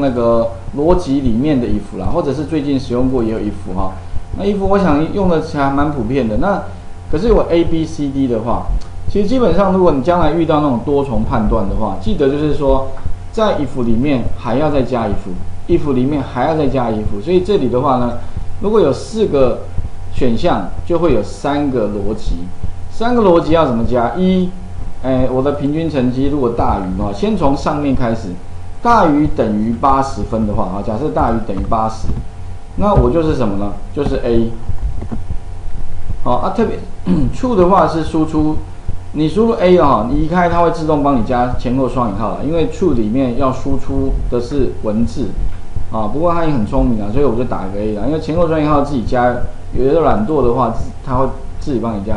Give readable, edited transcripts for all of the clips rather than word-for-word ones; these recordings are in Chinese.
用那个逻辑里面的if啦，或者是最近使用过也有if哈。那if我想用的还蛮普遍的。那可是我 A B C D 的话，其实基本上如果你将来遇到那种多重判断的话，记得就是说在if里面还要再加if，if里面还要再加if，所以这里的话呢，如果有4个选项，就会有3个逻辑。3个逻辑要怎么加？一，我的平均成绩如果大于啊，先从上面开始，大于等于80分的话啊，假设大于等于80，那我就是什么呢？就是 A。好啊，特别true的话是输出，你输入 A 啊，你移开它会自动帮你加前后双引号了，因为true里面要输出的是文字啊。不过它也很聪明啊，所以我就打一个 A 啦，因为前后双引号自己加，有的懒惰的话，它会自己帮你加。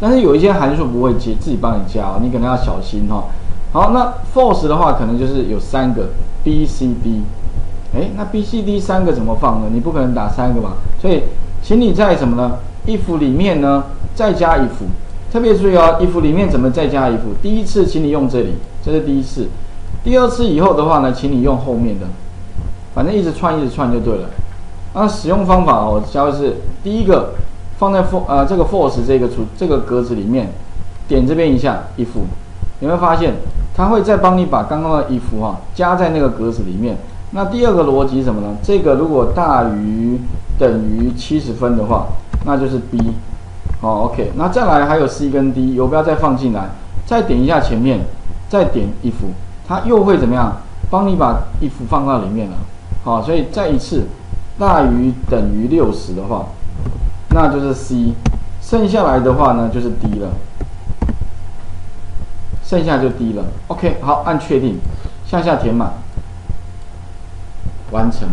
但是有一些函数不会接，自己帮你加哦，你可能要小心哦。好，那 false 的话，可能就是有3个 B、C、D。那 B、C、D 3个怎么放呢？你不可能打3个吧？所以，请你在什么呢 ？if 里面呢再加 if， 特别注意哦 ，if 里面怎么再加 if？ 第一次请你用这里，这是第一次。第二次以后的话呢，请你用后面的，反正一直串就对了。那使用方法哦，教的是第一个。放在这个 false 这个格子里面，点这边一下 if， 你会发现它会再帮你把刚刚的 if 啊加在那个格子里面。那第2个逻辑什么呢？这个如果大于等于70分的话，那就是 B。好 ，OK。那再来还有 C 跟 D， 游标再放进来，再点一下前面，再点 if， 它又会怎么样？帮你把 if 放到里面了。好，所以再一次大于等于60的话。那就是 C， 剩下来的话呢就是 D 了，剩下就 D 了。OK， 好，按确定，向下填满，完成。